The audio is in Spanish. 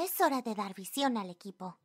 Es hora de dar visión al equipo.